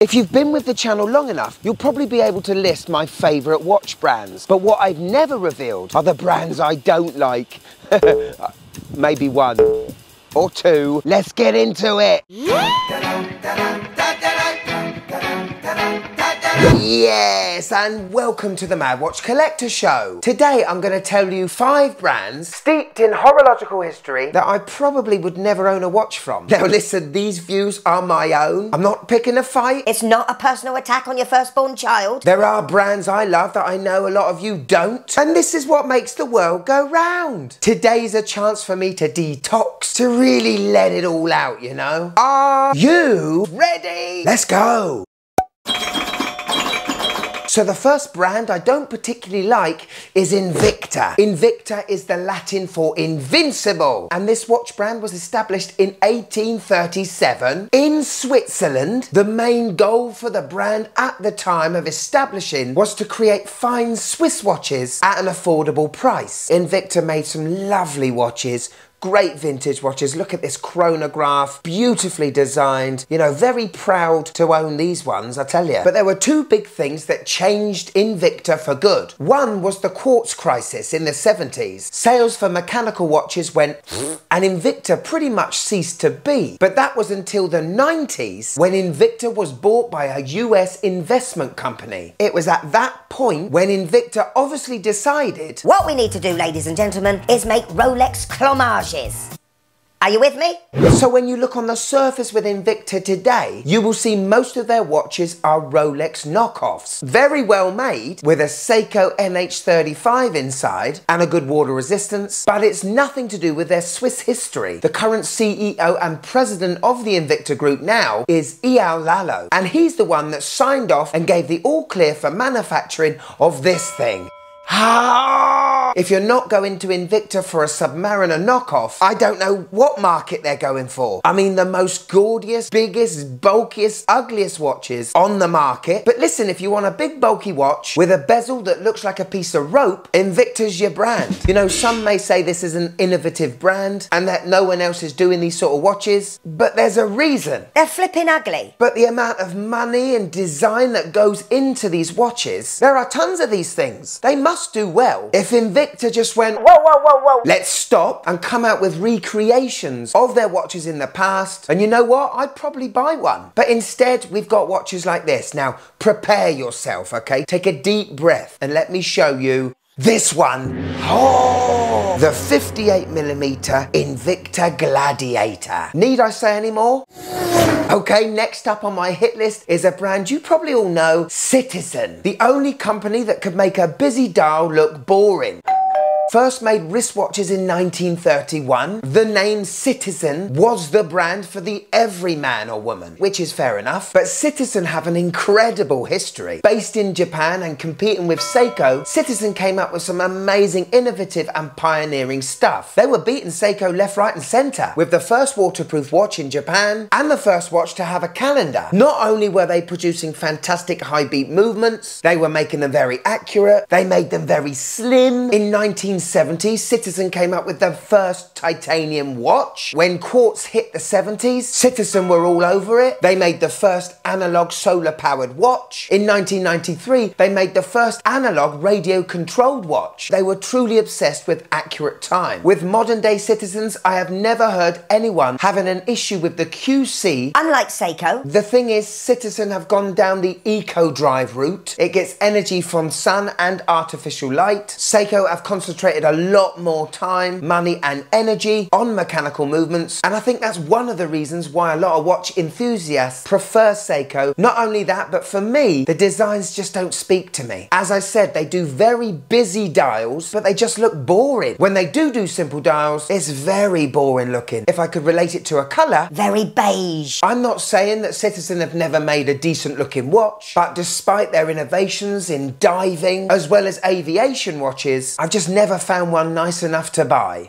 If you've been with the channel long enough, you'll probably be able to list my favourite watch brands. But what I've never revealed are the brands I don't like. Maybe one or two. Let's get into it. Yes, and welcome to the Mad Watch Collector Show. Today I'm going to tell you 5 brands steeped in horological history that I probably would never own a watch from. Now listen, these views are my own. I'm not picking a fight. It's not a personal attack on your firstborn child. There are brands I love that I know a lot of you don't. And this is what makes the world go round. Today's a chance for me to detox, to really let it all out, you know. Are you ready? Let's go. So the first brand I don't particularly like is Invicta. Invicta is the Latin for invincible. And this watch brand was established in 1837 in Switzerland. The main goal for the brand at the time of establishing was to create fine Swiss watches at an affordable price. Invicta made some lovely watches. Great vintage watches. Look at this chronograph, beautifully designed. You know, very proud to own these ones, I tell you. But there were 2 big things that changed Invicta for good. One was the quartz crisis in the 70s. Sales for mechanical watches went and Invicta pretty much ceased to be. But that was until the 90s when Invicta was bought by a US investment company. It was at that point when Invicta obviously decided, what we need to do, ladies and gentlemen, is make Rolex clomage. Are you with me? So when you look on the surface with Invicta today, you will see most of their watches are Rolex knockoffs. Very well made, with a Seiko NH35 inside and a good water resistance, but it's nothing to do with their Swiss history. The current CEO and president of the Invicta Group now is Eyal Lalo, and he's the one that signed off and gave the all clear for manufacturing of this thing. If you're not going to Invicta for a Submariner knockoff, I don't know what market they're going for. I mean, the most gaudiest, biggest, bulkiest, ugliest watches on the market. But listen, if you want a big bulky watch with a bezel that looks like a piece of rope, Invicta's your brand. You know, some may say this is an innovative brand and that no one else is doing these sort of watches, but there's a reason. They're flipping ugly. But the amount of money and design that goes into these watches, there are tons of these things. They must do well. If Invicta just went, whoa, whoa, whoa, whoa, let's stop and come out with recreations of their watches in the past, and you know what, I'd probably buy one. But instead, we've got watches like this. Now, prepare yourself, okay? Take a deep breath and let me show you this one. Oh, the 58mm Invicta Gladiator. Need I say any more? Okay, next up on my hit list is a brand you probably all know, Citizen. The only company that could make a busy dial look boring. First made wristwatches in 1931. The name Citizen was the brand for the every man or woman, which is fair enough. But Citizen have an incredible history. Based in Japan and competing with Seiko, Citizen came up with some amazing, innovative and pioneering stuff. They were beating Seiko left, right and centre, with the first waterproof watch in Japan and the first watch to have a calendar. Not only were they producing fantastic high beat movements, they were making them very accurate. They made them very slim. In 1970s, Citizen came up with the first titanium watch. When quartz hit the 70s, Citizen were all over it. They made the first analog solar-powered watch. In 1993, they made the first analog radio-controlled watch. They were truly obsessed with accurate time. With modern-day Citizens, I have never heard anyone having an issue with the QC. Unlike Seiko. The thing is, Citizen have gone down the eco-drive route. It gets energy from sun and artificial light. Seiko have concentrated a lot more time, money and energy on mechanical movements, and I think that's one of the reasons why a lot of watch enthusiasts prefer Seiko. Not only that, but for me, the designs just don't speak to me. As I said, they do very busy dials, but they just look boring. When they do simple dials, it's very boring looking. If I could relate it to a colour, very beige. I'm not saying that Citizen have never made a decent looking watch, but despite their innovations in diving as well as aviation watches, I've just never found one nice enough to buy.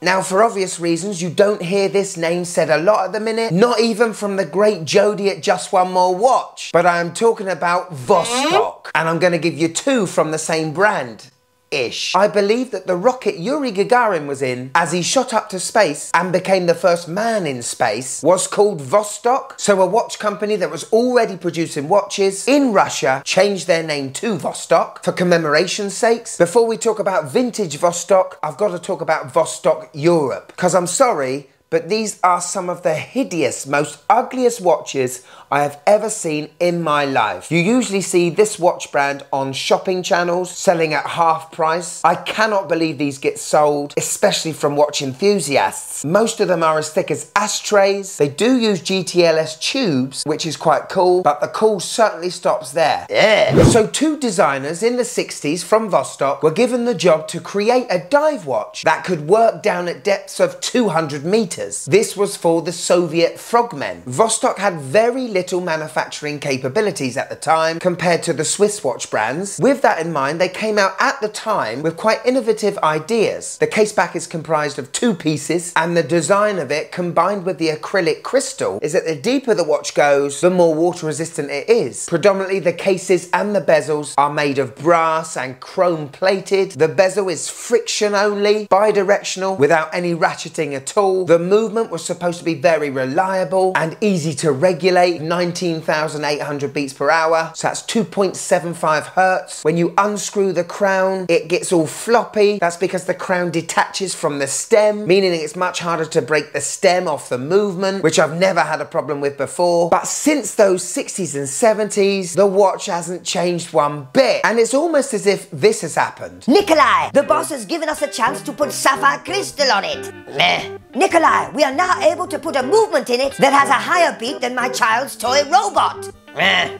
Now, for obvious reasons, you don't hear this name said a lot at the minute, not even from the great Jodie at Just One More Watch. But I am talking about Vostok, and I'm going to give you 2 from the same brand. ish. I believe that the rocket Yuri Gagarin was in as he shot up to space and became the first man in space was called Vostok. So a watch company that was already producing watches in Russia changed their name to Vostok for commemoration's sakes. Before we talk about vintage Vostok, I've got to talk about Vostok Europe, because I'm sorry, but these are some of the hideous, most ugliest watches I have ever seen in my life. You usually see this watch brand on shopping channels, selling at half price. I cannot believe these get sold, especially from watch enthusiasts. Most of them are as thick as ashtrays. They do use GTLS tubes, which is quite cool, but the cool certainly stops there. Ugh. So two designers in the 60s from Vostok were given the job to create a dive watch that could work down at depths of 200 meters. This was for the Soviet frogmen. Vostok had very little manufacturing capabilities at the time compared to the Swiss watch brands. With that in mind, they came out at the time with quite innovative ideas. The case back is comprised of two pieces, and the design of it combined with the acrylic crystal is that the deeper the watch goes, the more water resistant it is. Predominantly the cases and the bezels are made of brass and chrome plated. The bezel is friction only, bi-directional, without any ratcheting at all. The movement was supposed to be very reliable and easy to regulate, 19,800 beats per hour, so that's 2.75 hertz. When you unscrew the crown, it gets all floppy. That's because the crown detaches from the stem, meaning it's much harder to break the stem off the movement, which I've never had a problem with before. But since those 60s and 70s, the watch hasn't changed one bit, and it's almost as if this has happened. Nikolai, the boss has given us a chance to put sapphire crystal on it. Meh. Nikolai, we are now able to put a movement in it that has a higher beat than my child's toy robot.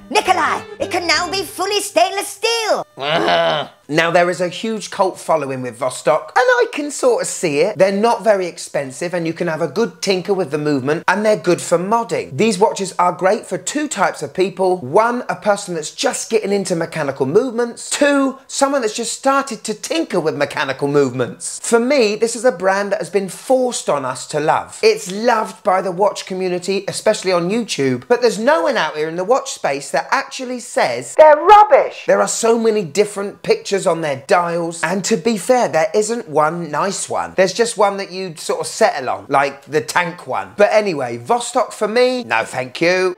Nikolai, it can now be fully stainless steel. Now there is a huge cult following with Vostok, and I can sort of see it. They're not very expensive, and you can have a good tinker with the movement, and they're good for modding. These watches are great for two types of people. One, a person that's just getting into mechanical movements. Two, someone that's just started to tinker with mechanical movements. For me, this is a brand that has been forced on us to love. It's loved by the watch community, especially on YouTube, but there's no one out here in the watch space that actually says they're rubbish. There are so many different pictures on their dials, and to be fair, there isn't one nice one. There's just one that you'd sort of settle on, like the tank one. But anyway, Vostok for me, no thank you.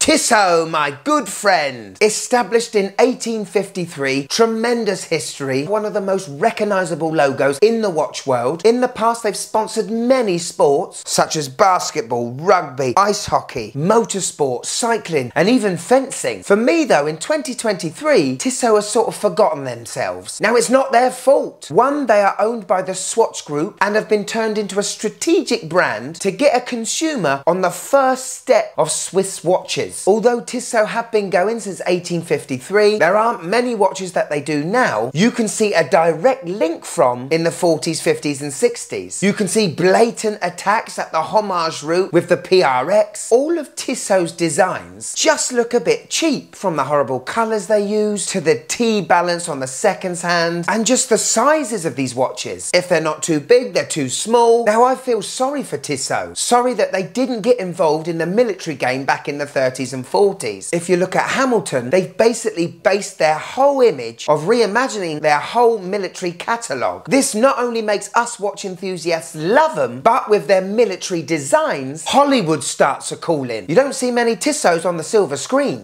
Tissot, my good friend. Established in 1853, tremendous history, one of the most recognisable logos in the watch world. In the past, they've sponsored many sports, such as basketball, rugby, ice hockey, motorsport, cycling, and even fencing. For me, though, in 2023, Tissot has sort of forgotten themselves. Now, it's not their fault. One, they are owned by the Swatch Group and have been turned into a strategic brand to get a consumer on the first step of Swiss watches. Although Tissot have been going since 1853, there aren't many watches that they do now. You can see a direct link from in the 40s, 50s and 60s. You can see blatant attacks at the homage route with the PRX. All of Tissot's designs just look a bit cheap, from the horrible colours they use to the T-balance on the seconds hand and just the sizes of these watches. If they're not too big, they're too small. Now I feel sorry for Tissot. Sorry that they didn't get involved in the military game back in the 30s and 40s. If you look at Hamilton, they've basically based their whole image of reimagining their whole military catalogue. This not only makes us watch enthusiasts love them, but with their military designs, Hollywood starts a call in. You don't see many Tissots on the silver screen.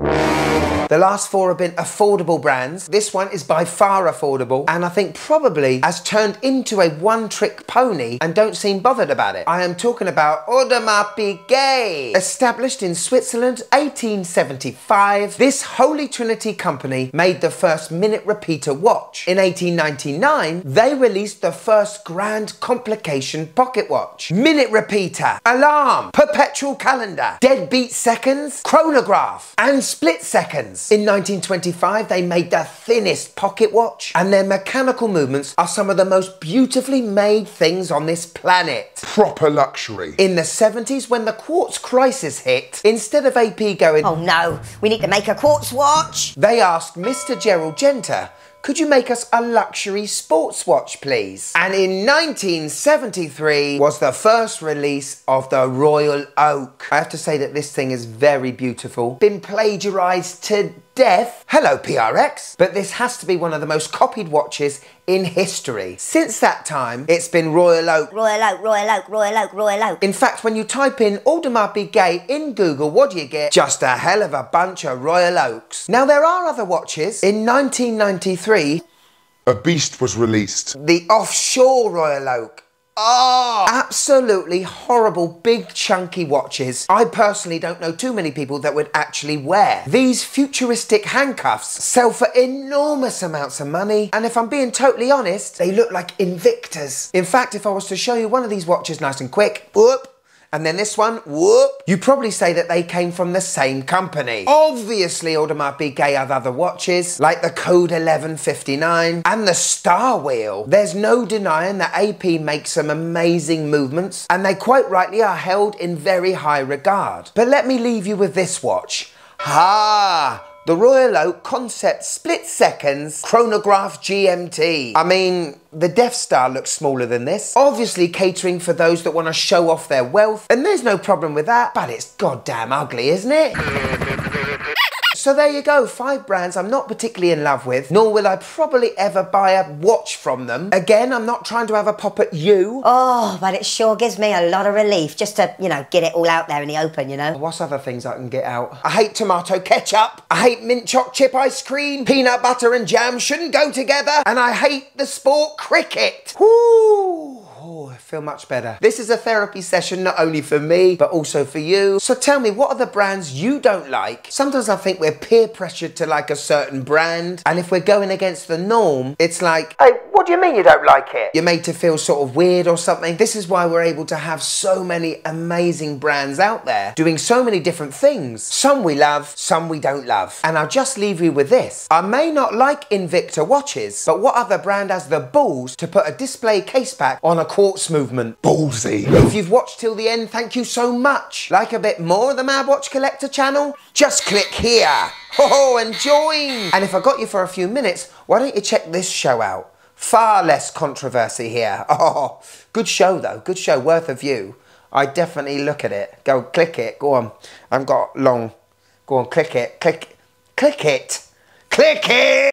The last four have been affordable brands. This one is by far affordable, and I think probably has turned into a one-trick pony and don't seem bothered about it. I am talking about Audemars Piguet. Established in Switzerland, 1875, this Holy Trinity company made the first minute repeater watch. In 1899, they released the first grand complication pocket watch. Minute repeater, alarm, perpetual calendar, deadbeat seconds, chronograph, and split seconds. In 1925, they made the thinnest pocket watch, and their mechanical movements are some of the most beautifully made things on this planet. Proper luxury. In the 70s, when the quartz crisis hit, instead of AP going, "Oh no, we need to make a quartz watch," they asked Mr. Gerald Genta, "Could you make us a luxury sports watch, please?" And in 1973 was the first release of the Royal Oak. I have to say that this thing is very beautiful. Been plagiarised to death. Hello, PRX. But this has to be one of the most copied watches in history. Since that time, it's been Royal Oak. Royal Oak, Royal Oak, Royal Oak, Royal Oak. In fact, when you type in Audemars Piguet in Google, what do you get? Just a hell of a bunch of Royal Oaks. Now, there are other watches. In 1993, a beast was released. The offshore Royal Oak. Oh, absolutely horrible, big chunky watches. I personally don't know too many people that would actually wear. These futuristic handcuffs sell for enormous amounts of money, and if I'm being totally honest, they look like Invictas. In fact, if I was to show you one of these watches nice and quick, whoop, and then this one, whoop, you'd probably say that they came from the same company. Obviously, Audemars Piguet have other watches, like the Code 1159 and the Starwheel. There's no denying that AP makes some amazing movements, and they quite rightly are held in very high regard. But let me leave you with this watch. Ah! The Royal Oak Concept Split Seconds Chronograph GMT. I mean, the Death Star looks smaller than this, obviously catering for those that want to show off their wealth, and there's no problem with that, but it's goddamn ugly, isn't it? So there you go, 5 brands I'm not particularly in love with, nor will I probably ever buy a watch from them. Again, I'm not trying to have a pop at you. Oh, but it sure gives me a lot of relief just to, you know, get it all out there in the open, you know. What's other things I can get out? I hate tomato ketchup. I hate mint choc chip ice cream. Peanut butter and jam shouldn't go together. And I hate the sport cricket. Whoo! Oh, I feel much better. This is a therapy session not only for me, but also for you. So tell me, what are the brands you don't like? Sometimes I think we're peer pressured to like a certain brand, and if we're going against the norm, it's like, hey, what do you mean you don't like it? You're made to feel sort of weird or something. This is why we're able to have so many amazing brands out there, doing so many different things. Some we love, some we don't love. And I'll just leave you with this. I may not like Invicta watches, but what other brand has the balls to put a display case back on a quartz movement? Ballsy. If you've watched till the end, thank you so much. Like a bit more of the Mad Watch Collector channel? Just click here. Oh, and join. And if I got you for a few minutes, why don't you check this show out? Far less controversy here. Oh, good show though. Good show, worth a view. I definitely look at it. Go click it. Go on. I've got long. Go on, click it. Click it. Click it.